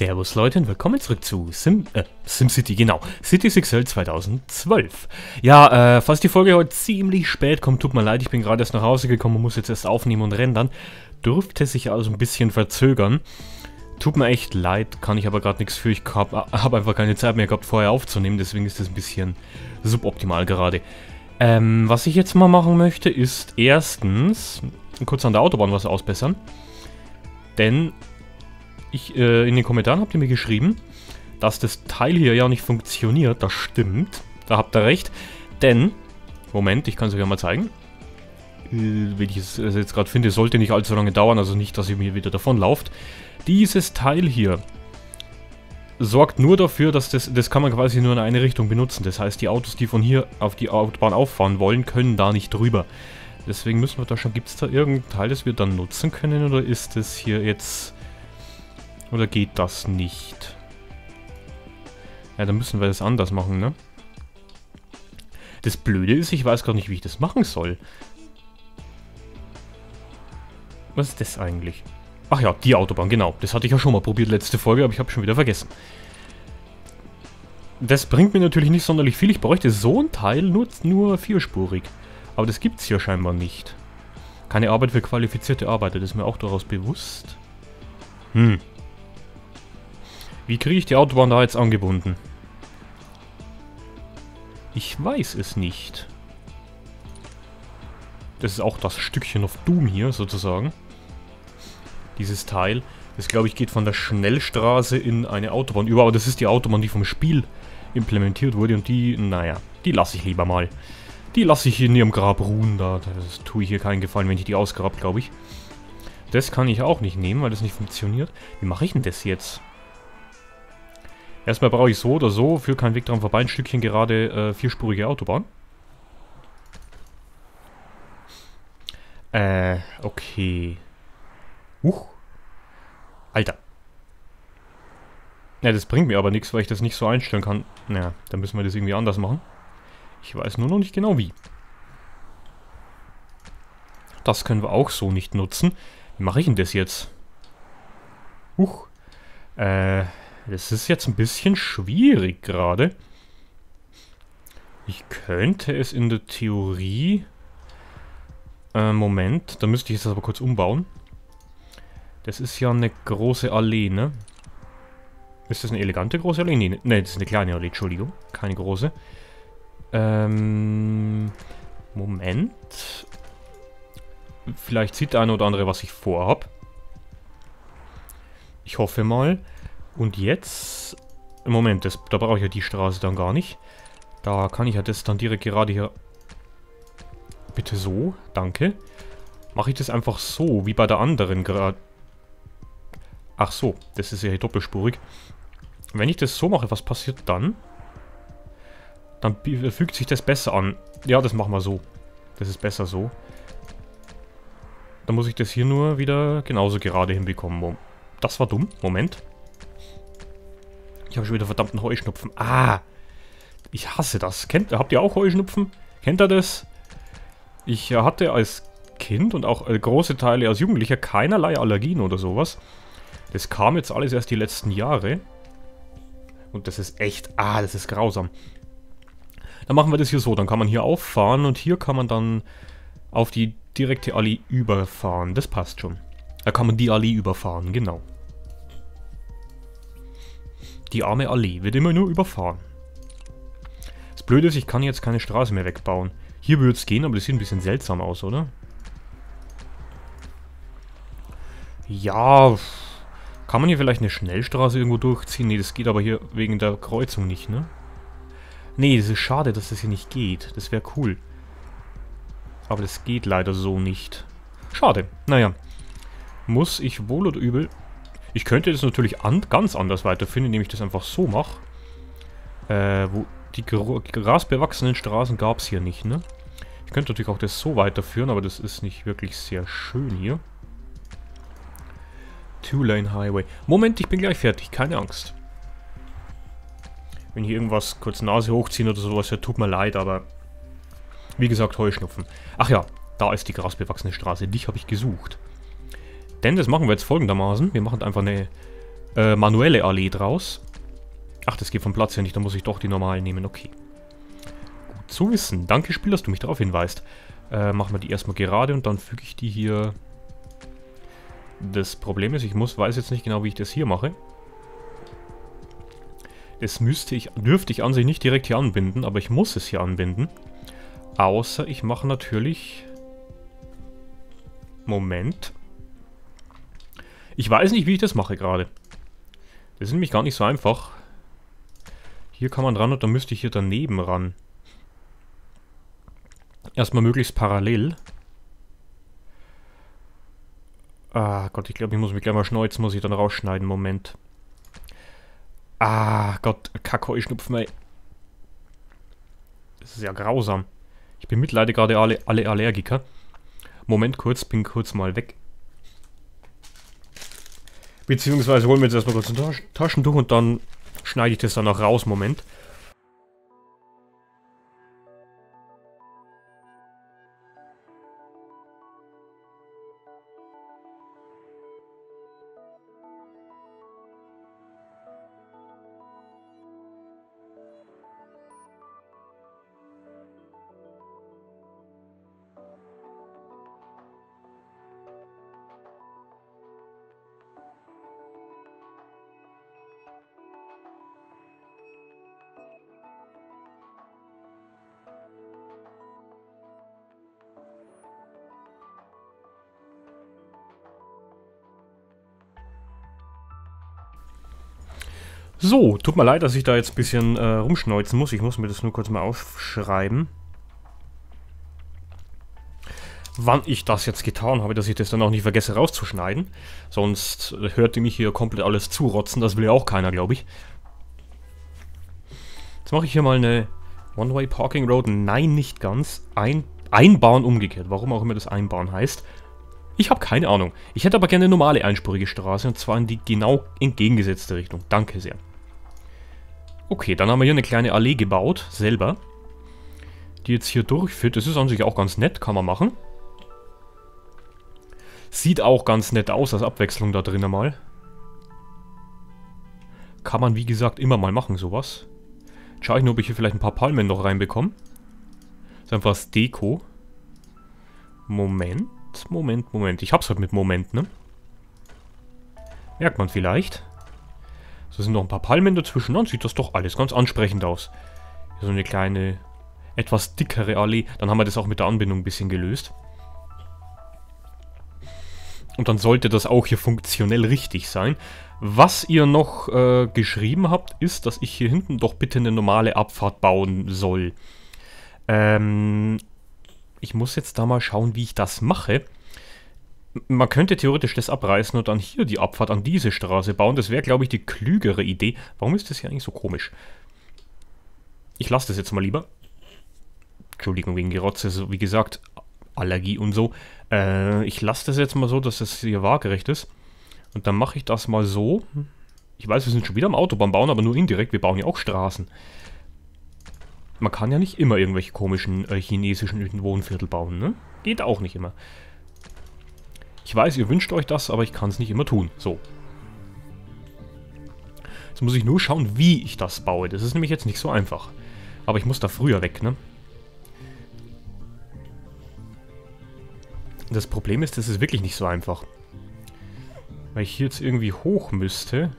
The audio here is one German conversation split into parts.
Servus Leute und willkommen zurück zu SimCity, genau, Cities XL 2012. Ja, falls die Folge heute ziemlich spät kommt, tut mir leid, ich bin gerade erst nach Hause gekommen und muss jetzt erst aufnehmen und rendern. Dürfte sich also ein bisschen verzögern. Tut mir echt leid, kann ich aber gerade nichts für. Ich habe einfach keine Zeit mehr gehabt, vorher aufzunehmen, deswegen ist das ein bisschen suboptimal gerade. Was ich jetzt mal machen möchte, ist erstens kurz an der Autobahn was ausbessern. Denn in den Kommentaren habt ihr mir geschrieben, dass das Teil hier ja nicht funktioniert. Das stimmt. Da habt ihr recht. Denn, Moment, ich kann es euch ja mal zeigen. Wenn ich es jetzt gerade finde, sollte nicht allzu lange dauern. Also nicht, dass ihr mir wieder davonlauft. Dieses Teil hier sorgt nur dafür, dass das kann man quasi nur in eine Richtung benutzen. Das heißt, die Autos, die von hier auf die Autobahn auffahren wollen, können da nicht drüber. Deswegen müssen wir da schon... Gibt es da irgendein Teil, das wir dann nutzen können? Oder ist das hier jetzt... Oder geht das nicht? Ja, dann müssen wir das anders machen, ne? Das Blöde ist, ich weiß gar nicht, wie ich das machen soll. Was ist das eigentlich? Ach ja, die Autobahn, genau. Das hatte ich ja schon mal probiert, letzte Folge, aber ich habe schon wieder vergessen. Das bringt mir natürlich nicht sonderlich viel. Ich bräuchte so ein Teil, nur vierspurig. Aber das gibt es hier scheinbar nicht. Keine Arbeit für qualifizierte Arbeiter, das ist mir auch durchaus bewusst. Hm. Wie kriege ich die Autobahn da jetzt angebunden? Ich weiß es nicht. Das ist auch das Stückchen of Doom hier, sozusagen. Dieses Teil. Das, glaube ich, geht von der Schnellstraße in eine Autobahn über. Aber das ist die Autobahn, die vom Spiel implementiert wurde. Und die, naja, die lasse ich lieber mal. Die lasse ich in ihrem Grab ruhen. Das tue ich hier keinen Gefallen, wenn ich die ausgrabe, glaube ich. Das kann ich auch nicht nehmen, weil das nicht funktioniert. Wie mache ich denn das jetzt? Erstmal brauche ich so oder so, für keinen Weg dran vorbei, ein Stückchen gerade vierspurige Autobahn. Okay. Alter. Ja, das bringt mir aber nichts, weil ich das nicht so einstellen kann. Naja, dann müssen wir das irgendwie anders machen. Ich weiß nur noch nicht genau wie. Das können wir auch so nicht nutzen. Wie mache ich denn das jetzt? Das ist jetzt ein bisschen schwierig gerade. Ich könnte es in der Theorie... Moment, da müsste ich es aber kurz umbauen. Das ist ja eine große Allee, ne? Ist das eine elegante große Allee? Nee, ne, das ist eine kleine Allee, Entschuldigung. Keine große. Moment... Vielleicht sieht der eine oder andere, was ich vorhab. Ich hoffe mal. Und jetzt... Moment, da brauche ich ja die Straße dann gar nicht. Da kann ich ja das dann direkt gerade hier... Bitte so, danke. Mache ich das einfach so, wie bei der anderen gerade... Ach so, das ist ja hier doppelspurig. Wenn ich das so mache, was passiert dann? Dann fügt sich das besser an. Ja, das machen wir so. Das ist besser so. Dann muss ich das hier nur wieder genauso gerade hinbekommen. Das war dumm. Moment. Ich habe schon wieder verdammten Heuschnupfen. Ah! Ich hasse das. Habt ihr auch Heuschnupfen? Kennt ihr das? Ich hatte als Kind und auch große Teile als Jugendlicher keinerlei Allergien oder sowas. Das kam jetzt alles erst die letzten Jahre. Und das ist echt... Ah, das ist grausam. Dann machen wir das hier so. Dann kann man hier auffahren und hier kann man dann auf die... Direkte Allee überfahren, das passt schon. Da kann man die Allee überfahren, genau. Die arme Allee wird immer nur überfahren. Das Blöde ist, ich kann jetzt keine Straße mehr wegbauen. Hier würde es gehen, aber das sieht ein bisschen seltsam aus, oder? Ja, kann man hier vielleicht eine Schnellstraße irgendwo durchziehen? Ne, das geht aber hier wegen der Kreuzung nicht, ne? Ne, das ist schade, dass das hier nicht geht. Das wäre cool. Aber das geht leider so nicht. Schade. Naja. Muss ich wohl oder übel... Ich könnte das natürlich ganz anders weiterführen, indem ich das einfach so mache. Wo die grasbewachsenen Straßen gab es hier nicht, ne? Ich könnte natürlich auch das so weiterführen, aber das ist nicht wirklich sehr schön hier. Two-Lane-Highway. Moment, ich bin gleich fertig. Keine Angst. Wenn hier irgendwas kurz Nase hochziehen oder sowas, ja, tut mir leid, aber... Wie gesagt, Heuschnupfen. Ach ja, da ist die grasbewachsene Straße. Dich habe ich gesucht. Denn das machen wir jetzt folgendermaßen. Wir machen einfach eine manuelle Allee draus. Ach, das geht vom Platz her nicht, da muss ich doch die normalen nehmen, okay. Gut zu wissen. Danke, Spiel, dass du mich darauf hinweist. Machen wir die erstmal gerade und dann füge ich die hier... Das Problem ist, ich weiß jetzt nicht genau, wie ich das hier mache. Das dürfte ich an sich nicht direkt hier anbinden, aber ich muss es hier anbinden. Außer ich mache natürlich... Moment. Ich weiß nicht, wie ich das mache gerade. Das ist nämlich gar nicht so einfach. Hier kann man ran und dann müsste ich hier daneben ran. Erstmal möglichst parallel. Ah Gott, ich glaube, ich muss mich gleich mal schneuzen, muss ich dann rausschneiden. Moment. Ah Gott, Kackheuschnupfen, ey. Das ist ja grausam. Ich bemitleide gerade alle Allergiker. Moment kurz, bin kurz mal weg. Beziehungsweise holen wir jetzt erstmal kurz ein Taschentuch und dann schneide ich das dann auch raus. Moment. So, tut mir leid, dass ich da jetzt ein bisschen rumschneuzen muss. Ich muss mir das nur kurz mal aufschreiben. Wann ich das jetzt getan habe, dass ich das dann auch nicht vergesse rauszuschneiden. Sonst hört ihr mich hier komplett alles zurotzen. Das will ja auch keiner, glaube ich. Jetzt mache ich hier mal eine One-Way-Parking-Road. Nein, nicht ganz. Einbahn umgekehrt. Warum auch immer das Einbahn heißt. Ich habe keine Ahnung. Ich hätte aber gerne eine normale einspurige Straße und zwar in die genau entgegengesetzte Richtung. Danke sehr. Okay, dann haben wir hier eine kleine Allee gebaut, selber. Die jetzt hier durchführt. Das ist an sich auch ganz nett, kann man machen. Sieht auch ganz nett aus, als Abwechslung da drin einmal. Kann man, wie gesagt, immer mal machen, sowas. Jetzt schaue ich nur, ob ich hier vielleicht ein paar Palmen noch reinbekomme. Das ist einfach das Deko. Moment. Moment, Moment. Ich hab's halt mit Moment, ne? Merkt man vielleicht. So sind noch ein paar Palmen dazwischen. Dann sieht das doch alles ganz ansprechend aus. Hier so eine kleine, etwas dickere Allee. Dann haben wir das auch mit der Anbindung ein bisschen gelöst. Und dann sollte das auch hier funktionell richtig sein. Was ihr noch geschrieben habt, ist, dass ich hier hinten doch bitte eine normale Abfahrt bauen soll. Ich muss jetzt da mal schauen, wie ich das mache. Man könnte theoretisch das abreißen und dann hier die Abfahrt an diese Straße bauen. Das wäre, glaube ich, die klügere Idee. Warum ist das hier eigentlich so komisch? Ich lasse das jetzt mal lieber. Entschuldigung wegen Gerotze, wie gesagt, Allergie und so. Ich lasse das jetzt mal so, dass das hier waagerecht ist. Und dann mache ich das mal so. Ich weiß, wir sind schon wieder am Autobahn bauen, aber nur indirekt. Wir bauen ja auch Straßen. Man kann ja nicht immer irgendwelche komischen chinesischen Wohnviertel bauen, ne? Geht auch nicht immer. Ich weiß, ihr wünscht euch das, aber ich kann es nicht immer tun. So. Jetzt muss ich nur schauen, wie ich das baue. Das ist nämlich jetzt nicht so einfach. Aber ich muss da früher weg, ne? Das Problem ist, das ist wirklich nicht so einfach. Weil ich hier jetzt irgendwie hoch müsste...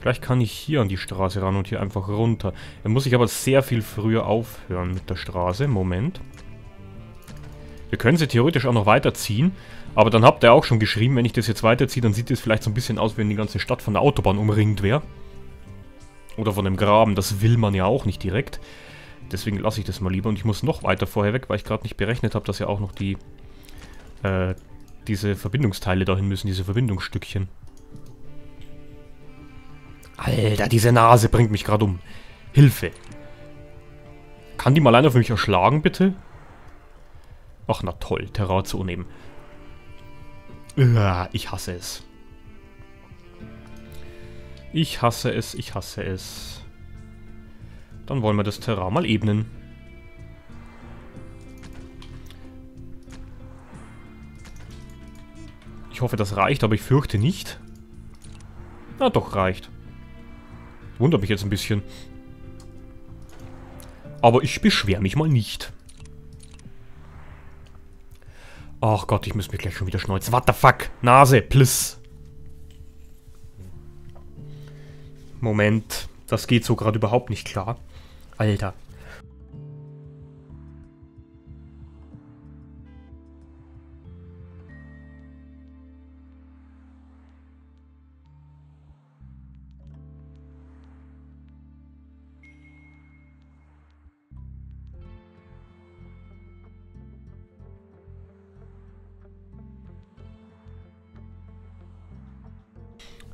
Vielleicht kann ich hier an die Straße ran und hier einfach runter. Dann muss ich aber sehr viel früher aufhören mit der Straße. Moment. Wir können sie theoretisch auch noch weiterziehen. Aber dann habt ihr auch schon geschrieben, wenn ich das jetzt weiterziehe, dann sieht es vielleicht so ein bisschen aus, wenn die ganze Stadt von der Autobahn umringt wäre. Oder von einem Graben. Das will man ja auch nicht direkt. Deswegen lasse ich das mal lieber. Und ich muss noch weiter vorher weg, weil ich gerade nicht berechnet habe, dass ja auch noch die diese Verbindungsteile dahin müssen, diese Verbindungsstückchen. Alter, diese Nase bringt mich gerade um. Hilfe. Kann die mal einer für mich erschlagen, bitte? Ach, na toll. Terrazzo nehmen. Ich hasse es. Ich hasse es, ich hasse es. Dann wollen wir das Terrain mal ebnen. Ich hoffe, das reicht, aber ich fürchte nicht. Na doch, reicht. Wundert mich jetzt ein bisschen. Aber ich beschwere mich mal nicht. Ach Gott, ich muss mich gleich schon wieder schneuzen. What the fuck? Nase, pliss. Moment. Das geht so gerade überhaupt nicht klar. Alter.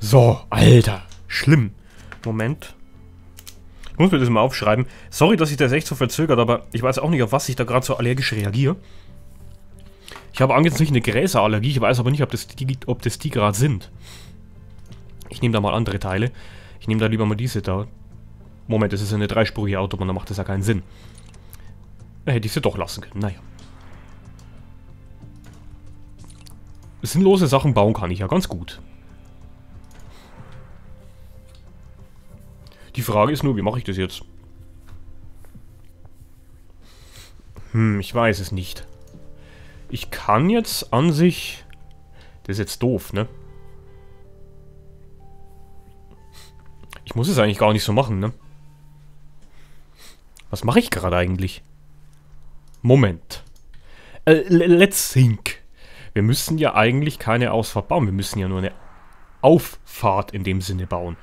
So, Alter. Schlimm. Moment. Ich muss mir das mal aufschreiben. Sorry, dass ich das echt so verzögert, aber ich weiß auch nicht, auf was ich da gerade so allergisch reagiere. Ich habe angeblich nicht eine Gräserallergie, ich weiß aber nicht, ob das die gerade sind. Ich nehme da mal andere Teile. Ich nehme da lieber mal diese da. Moment, das ist eine dreispurige Autobahn, da macht das ja keinen Sinn. Da hätte ich sie doch lassen können, naja. Sinnlose Sachen bauen kann ich ja ganz gut. Die Frage ist nur, wie mache ich das jetzt? Hm, ich weiß es nicht. Ich kann jetzt an sich... Das ist jetzt doof, ne? Ich muss es eigentlich gar nicht so machen, ne? Was mache ich gerade eigentlich? Moment. Let's think. Wir müssen ja eigentlich keine Ausfahrt bauen. Wir müssen ja nur eine Auffahrt in dem Sinne bauen.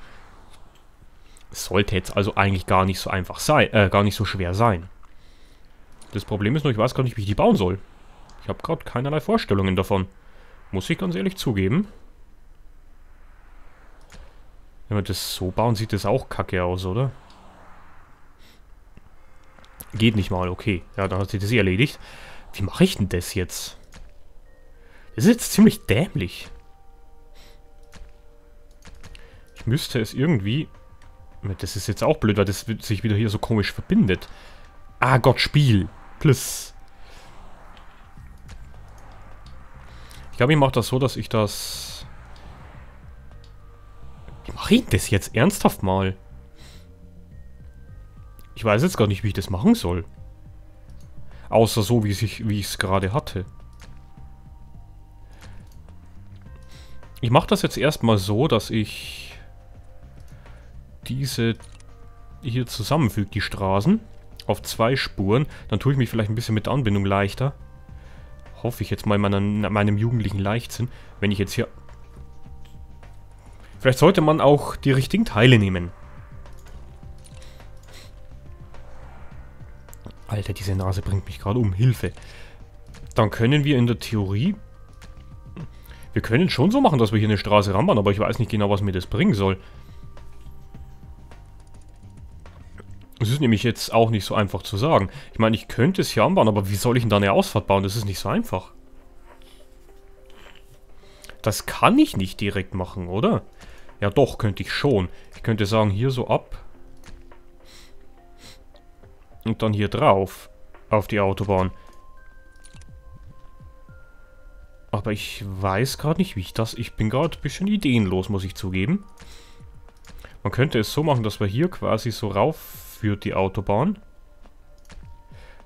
Es sollte jetzt also eigentlich gar nicht so einfach sein, gar nicht so schwer sein. Das Problem ist nur, ich weiß gar nicht, wie ich die bauen soll. Ich habe gerade keinerlei Vorstellungen davon. Muss ich ganz ehrlich zugeben. Wenn wir das so bauen, sieht das auch kacke aus, oder? Geht nicht mal, okay. Ja, dann hat sich das erledigt. Wie mache ich denn das jetzt? Das ist jetzt ziemlich dämlich. Ich müsste es irgendwie... Das ist jetzt auch blöd, weil das sich wieder hier so komisch verbindet. Ah Gott, Spiel. Plus. Ich glaube, ich mache das so, dass ich das... Wie mache ich das jetzt ernsthaft mal? Ich weiß jetzt gar nicht, wie ich das machen soll. Außer so, wie ich es gerade hatte. Ich mache das jetzt erstmal so, dass ich... diese hier zusammenfügt, die Straßen, auf zwei Spuren. Dann tue ich mich vielleicht ein bisschen mit der Anbindung leichter. Hoffe ich jetzt mal in meinem jugendlichen Leichtsinn, wenn ich jetzt hier... Vielleicht sollte man auch die richtigen Teile nehmen. Alter, diese Nase bringt mich gerade um. Hilfe. Dann können wir in der Theorie... Wir können schon so machen, dass wir hier eine Straße ranbauen, aber ich weiß nicht genau, was mir das bringen soll. Es ist nämlich jetzt auch nicht so einfach zu sagen. Ich meine, ich könnte es hier anbauen, aber wie soll ich denn da eine Ausfahrt bauen? Das ist nicht so einfach. Das kann ich nicht direkt machen, oder? Ja doch, könnte ich schon. Ich könnte sagen, hier so ab. Und dann hier drauf. Auf die Autobahn. Aber ich weiß gerade nicht, wie ich das... Ich bin gerade ein bisschen ideenlos, muss ich zugeben. Man könnte es so machen, dass wir hier quasi so rauf... führt die Autobahn.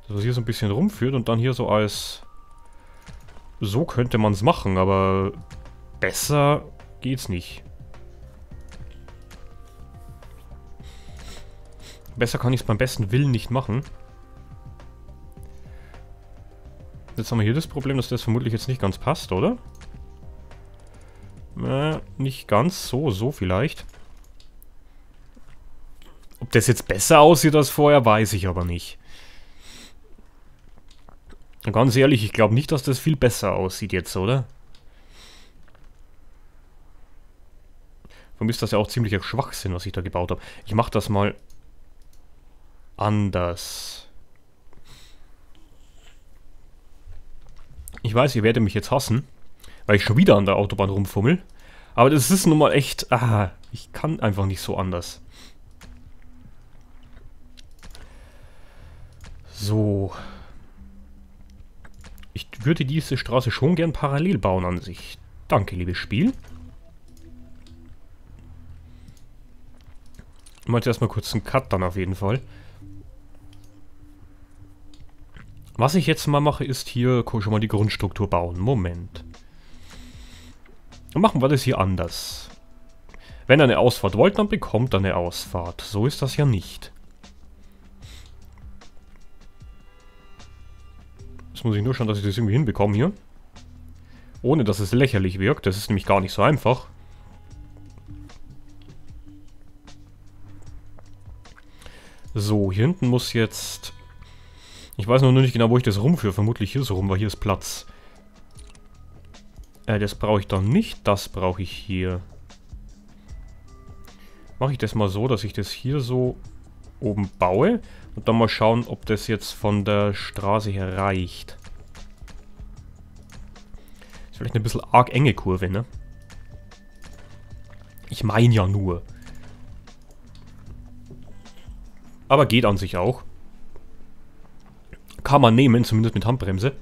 Dass es hier so ein bisschen rumführt und dann hier so als... So könnte man es machen, aber besser geht's nicht. Besser kann ich es beim besten Willen nicht machen. Jetzt haben wir hier das Problem, dass das vermutlich jetzt nicht ganz passt, oder? Nicht ganz. So vielleicht. Ob das jetzt besser aussieht als vorher, weiß ich aber nicht. Ganz ehrlich, ich glaube nicht, dass das viel besser aussieht jetzt, oder? Vor allem ist das ja auch ziemlicher Schwachsinn, was ich da gebaut habe. Ich mache das mal anders. Ich weiß, ihr werdet mich jetzt hassen, weil ich schon wieder an der Autobahn rumfummel. Aber das ist nun mal echt... Ah, ich kann einfach nicht so anders. So. Ich würde diese Straße schon gern parallel bauen an sich. Danke, liebes Spiel. Ich mache jetzt erstmal kurz einen Cut dann auf jeden Fall. Was ich jetzt mal mache, ist hier schon mal die Grundstruktur bauen. Moment. Dann machen wir das hier anders. Wenn er eine Ausfahrt wollte, dann bekommt er eine Ausfahrt. So ist das ja nicht. Jetzt muss ich nur schauen, dass ich das irgendwie hinbekomme hier. Ohne, dass es lächerlich wirkt. Das ist nämlich gar nicht so einfach. So, hier hinten muss jetzt... Ich weiß noch nicht genau, wo ich das rumführe. Vermutlich hier so rum, weil hier ist Platz. Das brauche ich dann nicht. Das brauche ich hier. Mache ich das mal so, dass ich das hier so oben baue. Und dann mal schauen, ob das jetzt von der Straße her reicht. Ist vielleicht eine bisschen arg enge Kurve, ne? Ich meine ja nur. Aber geht an sich auch. Kann man nehmen, zumindest mit Handbremse.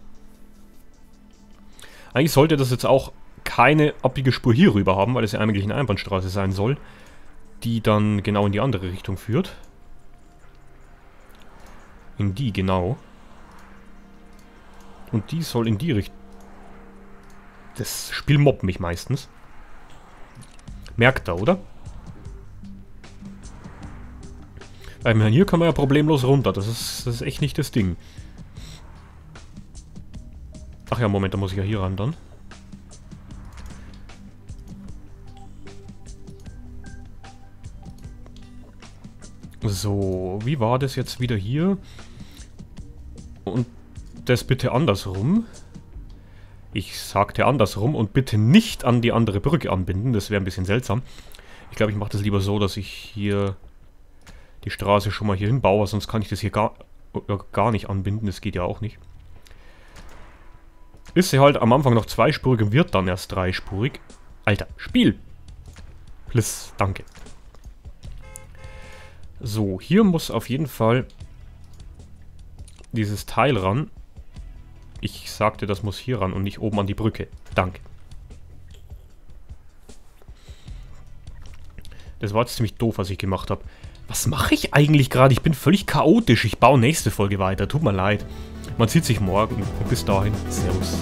Eigentlich sollte das jetzt auch keine abbiege Spur hier rüber haben, weil es ja eigentlich eine Einbahnstraße sein soll, die dann genau in die andere Richtung führt. In die genau. Und die soll in die Richtung... Das Spiel mobbt mich meistens. Merkt er, oder? Weil hier kann man ja problemlos runter. Das ist echt nicht das Ding. Ach ja, Moment, da muss ich ja hier ran dann. So, wie war das jetzt wieder hier? Und das bitte andersrum. Ich sagte andersrum und bitte nicht an die andere Brücke anbinden. Das wäre ein bisschen seltsam. Ich glaube, ich mache das lieber so, dass ich hier die Straße schon mal hier hin baue. Sonst kann ich das hier gar nicht anbinden. Das geht ja auch nicht. Ist sie halt am Anfang noch zweispurig und wird dann erst dreispurig. Alter, Spiel! Please, danke. So, hier muss auf jeden Fall dieses Teil ran. Ich sagte, das muss hier ran und nicht oben an die Brücke. Danke. Das war jetzt ziemlich doof, was ich gemacht habe. Was mache ich eigentlich gerade? Ich bin völlig chaotisch. Ich baue nächste Folge weiter. Tut mir leid. Man sieht sich morgen. Bis dahin. Servus.